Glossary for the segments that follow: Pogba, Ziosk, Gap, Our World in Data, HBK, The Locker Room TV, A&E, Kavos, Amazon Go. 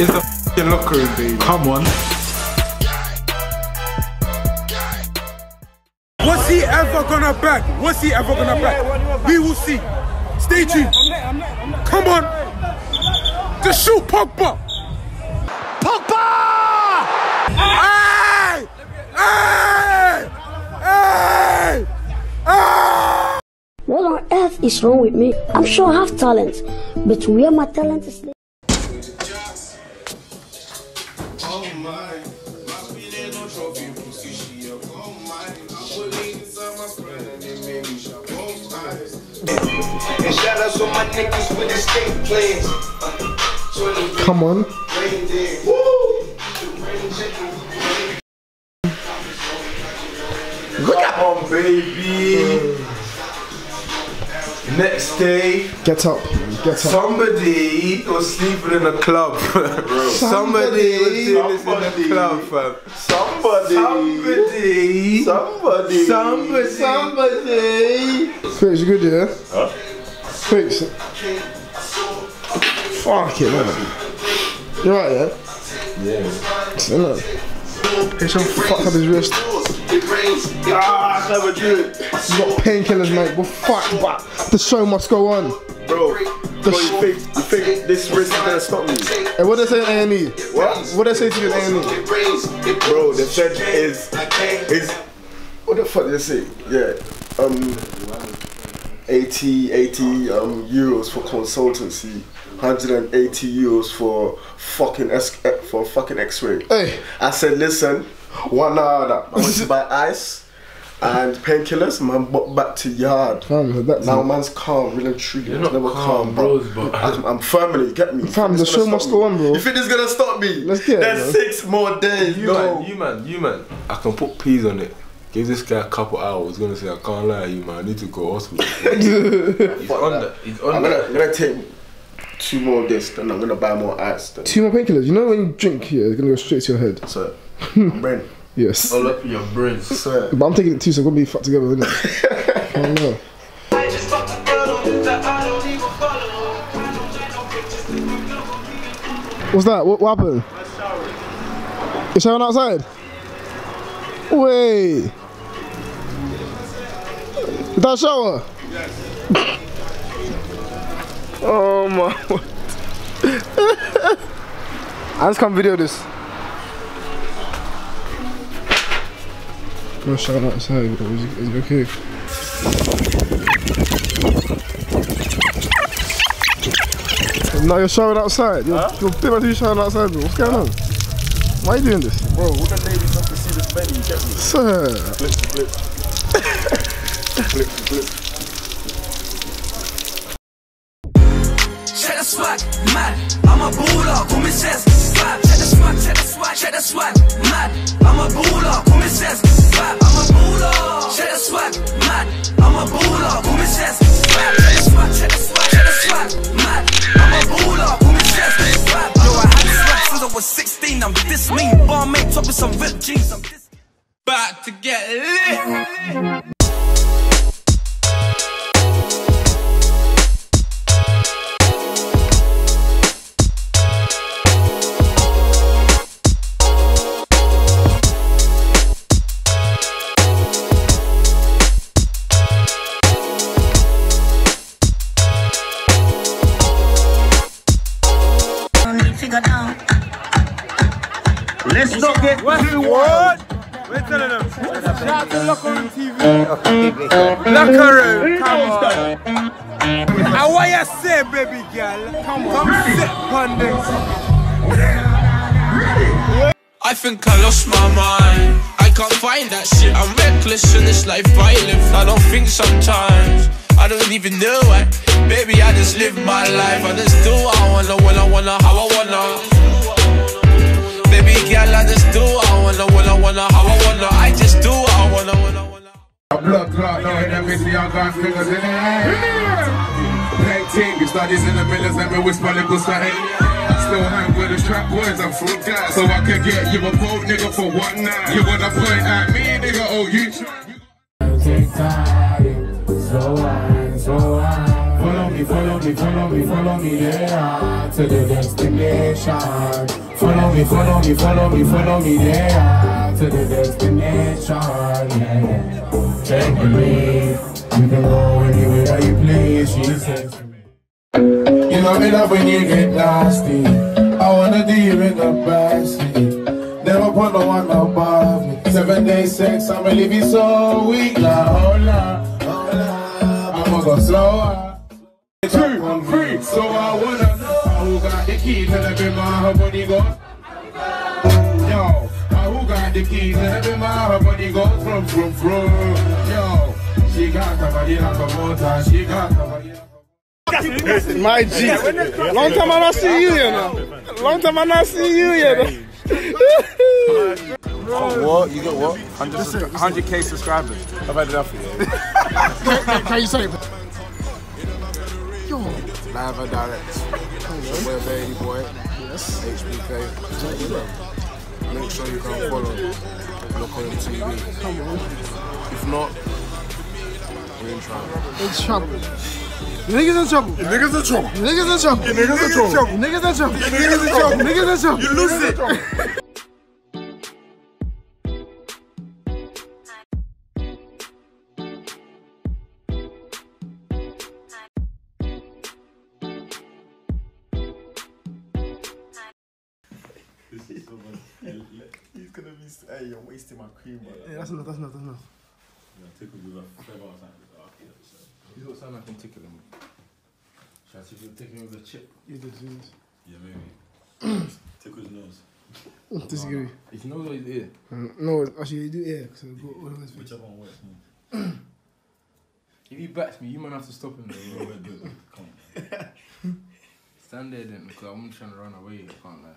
It's the f***ing locker room, baby. Come on. What's he ever gonna back? What's he ever gonna back? We will see. Stay tuned. Come on. Just shoot Pogba. Pogba! Hey! Hey! Hey! Hey! What on earth is wrong with me? I'm sure I have talent, but where my talent is. Oh my, come on. Look at home, baby. Next day, get up, man. Get up. Somebody was sleeping in a club. Somebody was doing this in a club, fam. Somebody. Fix, you good, yeah? Huh? Fix it. Fuck it, man. You right, yeah? Yeah. So, look. He's trying to fuck up his wrist. Ah, I never do it. You got painkillers, mate. Well, fuck, but the show must go on. Bro, you think this wrist is gonna stop me? Hey, what they say in A&E? What? What they say to you in A&E? Bro, the said is what the fuck did they say? Yeah, 80 euros for consultancy. 180 euros for fucking X-ray. Hey, I said, listen, 1 hour. I went to buy ice and painkillers. Man, bought back to yard. Fam, now man's calm, really intriguing. You're not never calm, bro. I'm family. Get me. Fam, the show must go on, bro. You think it's gonna stop me? Let's get it. There's 6 more days. You man. I can put peas on it. Give this guy a couple hours, gonna say I can't lie to you, man. I need to go to hospital. I'm gonna take 2 more of this, then I'm gonna buy more ice. Then. 2 more painkillers. You know when you drink here, it's gonna go straight to your head. So, brain. Yes. All up in your brain. So. But I'm taking it too, so we're gonna be fucked together, isn't it? Oh no. What's that? What happened? You're showering outside. Wait. Is that a shower? Yes. Oh my. I just can't video this. Go shower outside, bro. Is it okay? Now you're showering outside. You're big man to be showering outside, bro. What's going on? Why are you doing this? Bro, what the ladies have to see this menu, you get me? Sir! Blip. Blip. Check the swag, mad. I'm a bulldog, who me says slap. Check the swag, mad. I'm a bulldog, who me says slap. I'm a bulldog. Check the swag, mad. I'm a bulldog, who me says slap. Check the swag, mad. I'm a bulldog, who me says slap. Yo, I had slap since I was 16. I'm this mean. Barmaid top with some ripped jeans. I'm this about to get lit. Let's not get too wild. We're telling them. Shout to Locker Room TV. Locker Room, come on. And what you say, baby girl? Come sit on this. I think I lost my mind. I can't find that shit. I'm reckless in this life I live. I don't think sometimes. I don't even know it. Baby, I just live my life. I just do what I wanna, when I wanna, how I wanna. Baby girl, I just do what I wanna, when I wanna, how I wanna. I just do what I wanna, when I wanna. I'm blood clot now in the middle, I got fingers in the air. Black team, you start in the middle, let me whisper, let go start it. Still hang with the trap words, I'm full of guys. So I can get you a bold nigga for 1 night. You wanna point at me, nigga, oh you try. Take time, so I, follow me. me, follow me, follow me, follow me, yeah, to the destination. Follow me, follow me, follow me, follow me, yeah, to the destination. Yeah, yeah. Take the lead, you can go anywhere you please. She says to me, you know me love when you get nasty. I wanna deal with the best. Never put no one above me. 7 days sex, I'ma leave you so weak. La hola, hola, I'ma go slower. 2, 3, so I wanna know who got the key to the bimmer, her body goes. Yo, who got the key to the bimmer, her body goes from. Yo, she got the body like a motor, she got the body like a motor. My G, long time I not see you, you know. Long time I not see you, you know. Oh, what? You got what? 100K subscribers. I've had enough of you. Can you say it? Live and direct. Web baby boy. Yes. HBK. Make sure you come follow. Look on TV. Come on. If not, we're in trouble. It's trouble. Niggas in trouble. Niggas in trouble. Niggas in trouble. Niggas in trouble. Niggas in trouble. Niggas in trouble. Niggas in trouble. You lose it. He's gonna be. Hey, you're wasting my cream, bro. Yeah, that's enough. Yeah, tickled with a feather or something. You don't sound like I'm tickling with. Should I tickle him with a chip? You did do this. Yeah, maybe. Tickle his nose. Disagree. No. His nose or his ear? No, actually, you do ear because I've got all of his face. Whichever one works more. If he bats me, you might have to stop him though. Wait. Come on. Stand there then because I'm trying to run away. I can't lie.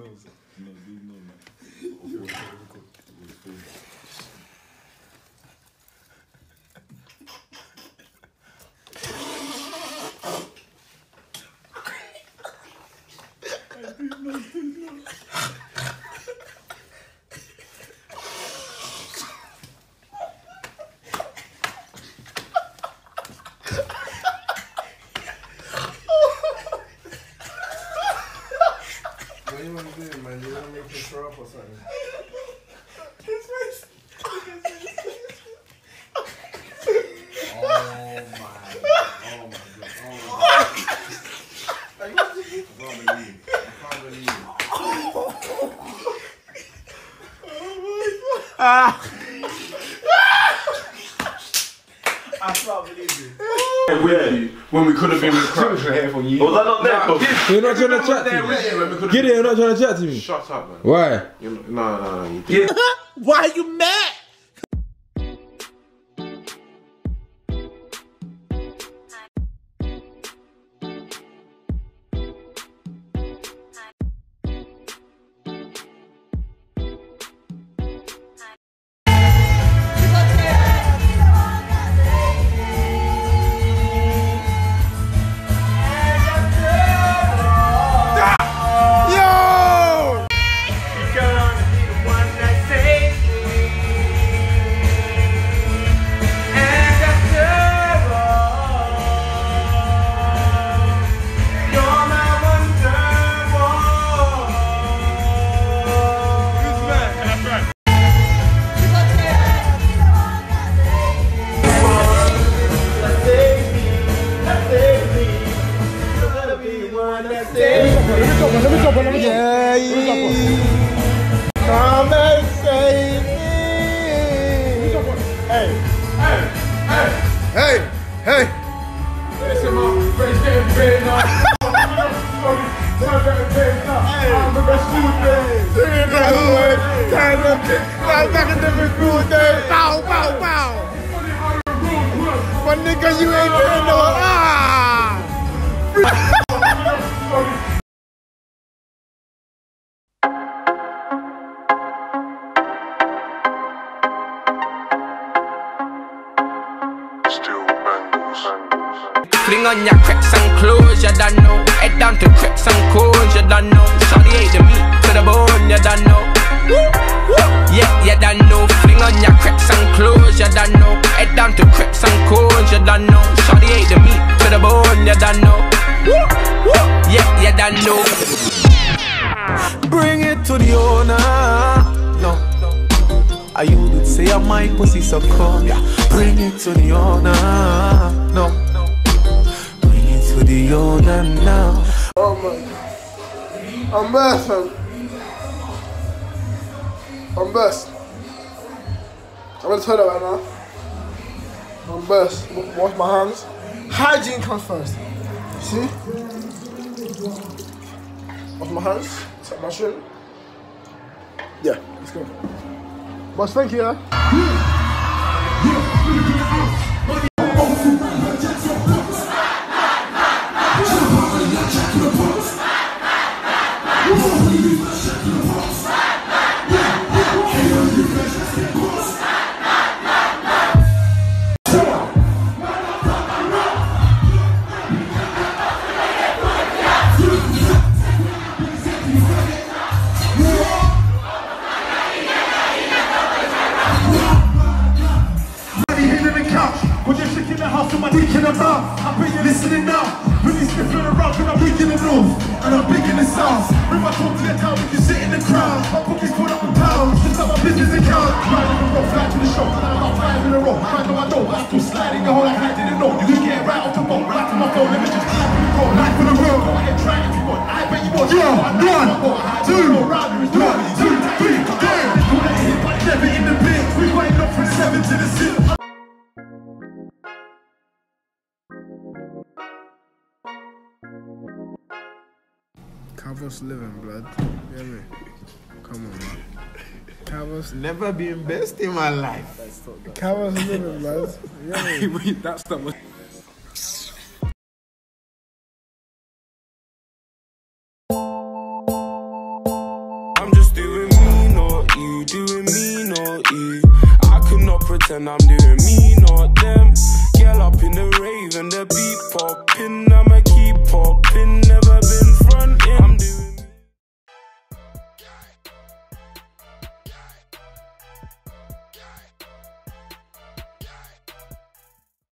nose. No, dude, no, man. I can't believe it. Weird. When we could have been with crap for hair for years. Was I not there? You're not trying to chat to me. Get it, you're not trying to chat to me. Shut up, man. Why? No. Why are you mad? String on your crepes and clothes, you don't know. Head down to crepes and cones, you don't know. Shawty ate the meat to the bone, you don't know. Yeah, you don't know. Fling on your crepes and clothes, you don't know. Head down to crepes and cones, you don't know. Shawty ate the meat to the bone, you don't know. Yeah, you don't know. Bring it to the owner. I would say I my pussy so come, yeah. Bring it to the owner, no. Bring it to the owner now. Oh my God. I'm best, man. I'm best. I'm gonna tell that right now. I'm best. Wash my hands. Hygiene comes first. See? Wash my hands. Set my shrimp. Yeah, let's go. Boss, thank you. Cavos living, blood. Hear me? Come on, man. Cavos never been best in my life. Cavos living, blood. Hear me? Wait, that's the one. I'm just doing me, not you. Doing me, not you. I could not pretend I'm doing me, not them. Girl up in the rave and the beat poppin'. I'ma keep poppin'. Never been frontin'. I'm doing